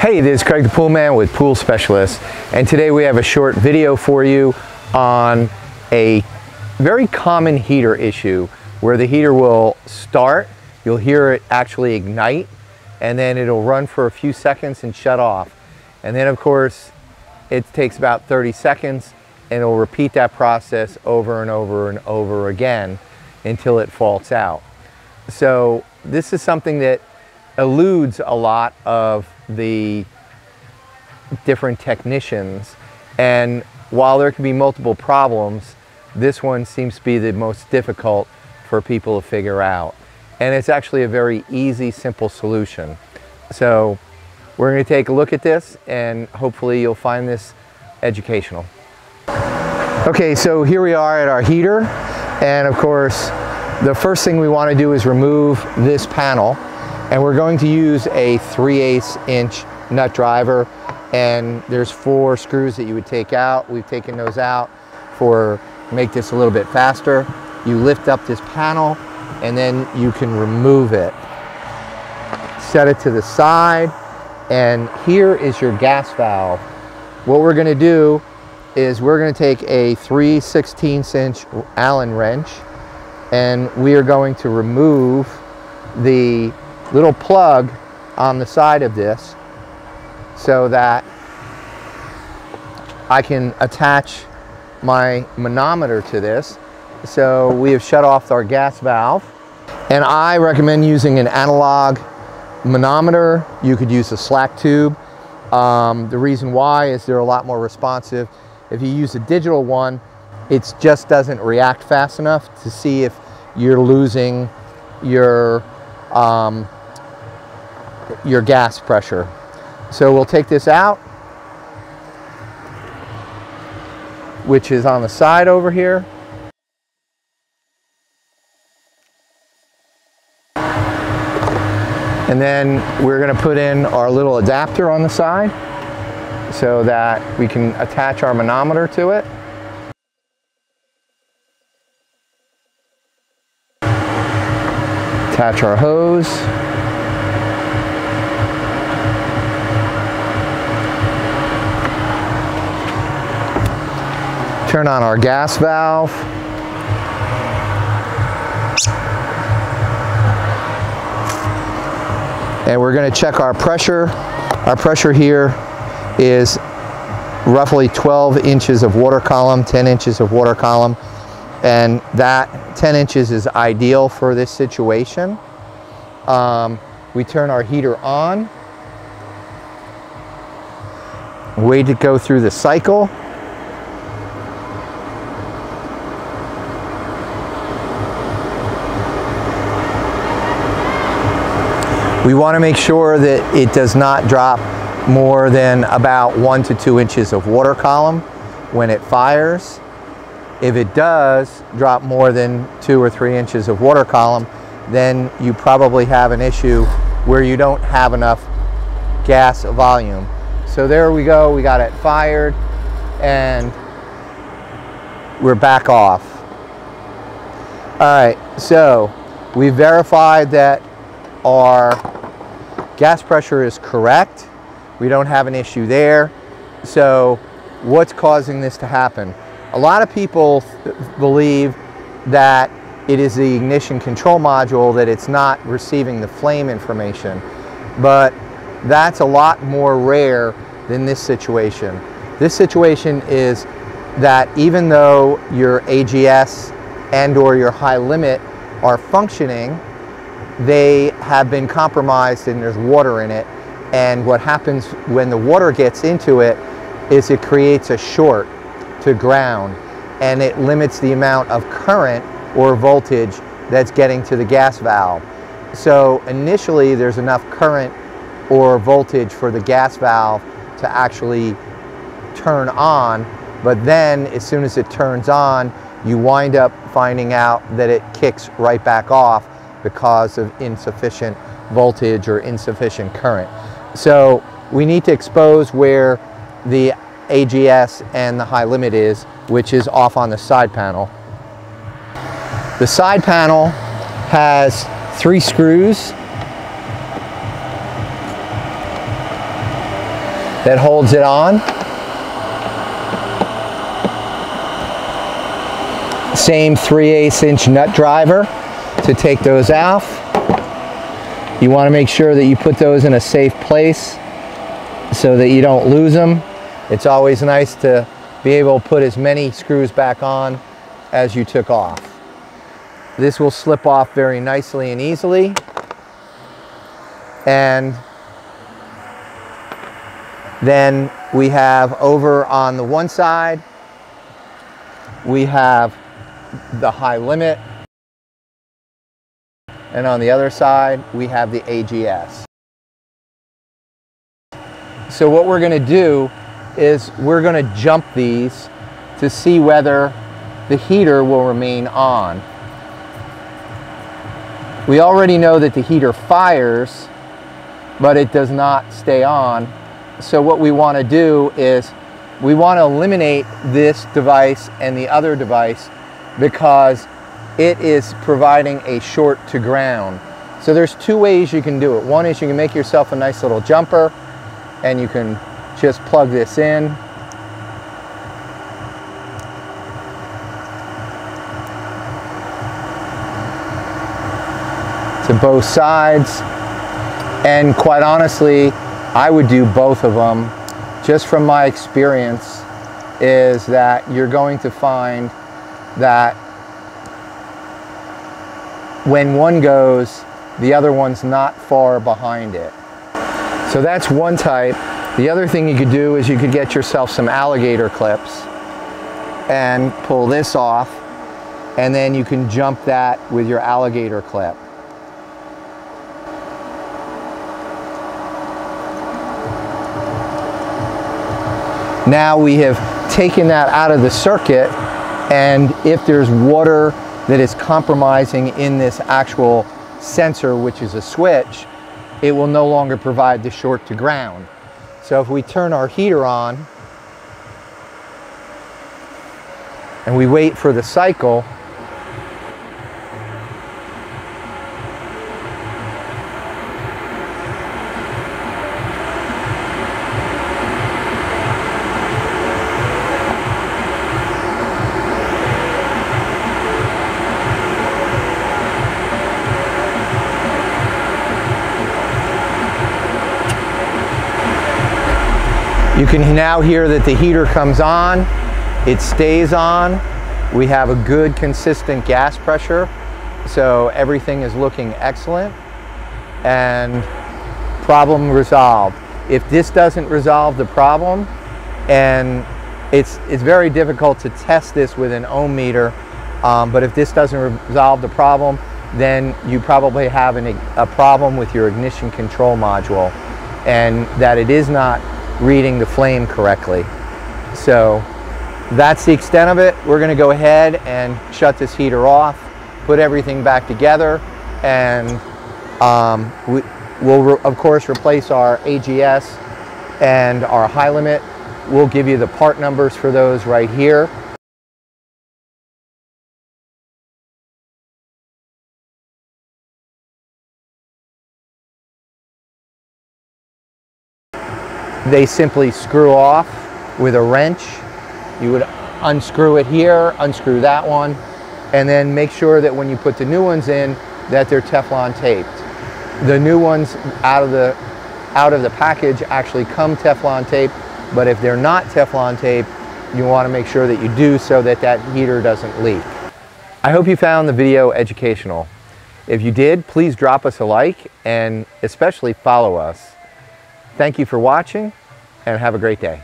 Hey, it is Craig the Pool Man with Pool Specialists, and today we have a short video for you on a very common heater issue where the heater will start, you'll hear it actually ignite, and then it'll run for a few seconds and shut off. And then of course, it takes about 30 seconds and it'll repeat that process over and over and over again until it faults out. So this is something that eludes a lot of the different technicians, and while there can be multiple problems, this one seems to be the most difficult for people to figure out, and it's actually a very easy, simple solution. So we're going to take a look at this, and hopefully you'll find this educational. Okay, so here we are at our heater, and of course the first thing we want to do is remove this panel. And we're going to use a 3/8" nut driver, and there's 4 screws that you would take out. We've taken those out for make this a little bit faster. You lift up this panel and then you can remove it. Set it to the side, and here is your gas valve. What we're gonna do is we're gonna take a 3/16" Allen wrench, and we are going to remove the little plug on the side of this so that I can attach my manometer to this. So we have shut off our gas valve, and I recommend using an analog manometer. You could use a slack tube. The reason why is they're a lot more responsive. If you use a digital one, it just doesn't react fast enough to see if you're losing your gas pressure. So we'll take this out, which is on the side over here. And then we're going to put in our little adapter on the side so that we can attach our manometer to it. Attach our hose. Turn on our gas valve. And we're going to check our pressure. Our pressure here is roughly 12 inches of water column, 10 inches of water column. And that 10 inches is ideal for this situation. We turn our heater on. Wait to go through the cycle. We want to make sure that it does not drop more than about 1 to 2 inches of water column when it fires. If it does drop more than 2 or 3 inches of water column, then you probably have an issue where you don't have enough gas volume. So there we go, we got it fired, and we're back off. All right, so we verified that our gas pressure is correct. We don't have an issue there. So what's causing this to happen? A lot of people believe that it is the ignition control module, that it's not receiving the flame information, but that's a lot more rare than this situation. This situation is that even though your AGS and or your high limit are functioning, they have been compromised and there's water in it. And what happens when the water gets into it is it creates a short to ground, and it limits the amount of current or voltage that's getting to the gas valve. So initially there's enough current or voltage for the gas valve to actually turn on, but then as soon as it turns on, you wind up finding out that it kicks right back off because of insufficient voltage or insufficient current. So we need to expose where the AGS and the high limit is, which is off on the side panel. The side panel has 3 screws. that holds it on. Same 3/8" nut driver to take those off. You want to make sure that you put those in a safe place so that you don't lose them. It's always nice to be able to put as many screws back on as you took off. This will slip off very nicely and easily. And then we have over on the one side, we have the high limit. And on the other side, we have the AGS. So what we're gonna do is we're gonna jump these to see whether the heater will remain on. We already know that the heater fires, but it does not stay on. So what we wanna do is we wanna eliminate this device and the other device because it is providing a short to ground. So there's two ways you can do it. One is you can make yourself a nice little jumper and you can just plug this in. To both sides. And quite honestly, I would do both of them. Just from my experience is that you're going to find that when one goes, the other one's not far behind it. So that's one type. The other thing you could do is you could get yourself some alligator clips and pull this off, and then you can jump that with your alligator clip. Now we have taken that out of the circuit, and if there's water that is compromising in this actual sensor, which is a switch, it will no longer provide the short to ground. So if we turn our heater on and we wait for the cycle, you can now hear that the heater comes on, it stays on, we have a good consistent gas pressure, so everything is looking excellent, and problem resolved. If this doesn't resolve the problem, and it's very difficult to test this with an ohm meter, but if this doesn't resolve the problem, then you probably have a problem with your ignition control module, and that it is not reading the flame correctly. So that's the extent of it. We're going to go ahead and shut this heater off, put everything back together, and we'll of course replace our AGS and our high limit. We'll give you the part numbers for those right here. They simply screw off with a wrench. You would unscrew it here, unscrew that one, and then make sure that when you put the new ones in that they're Teflon taped. The new ones out of the package actually come Teflon taped, but if they're not Teflon taped, you want to make sure that you do so that that heater doesn't leak. I hope you found the video educational. If you did, please drop us a like and especially follow us. Thank you for watching, and have a great day.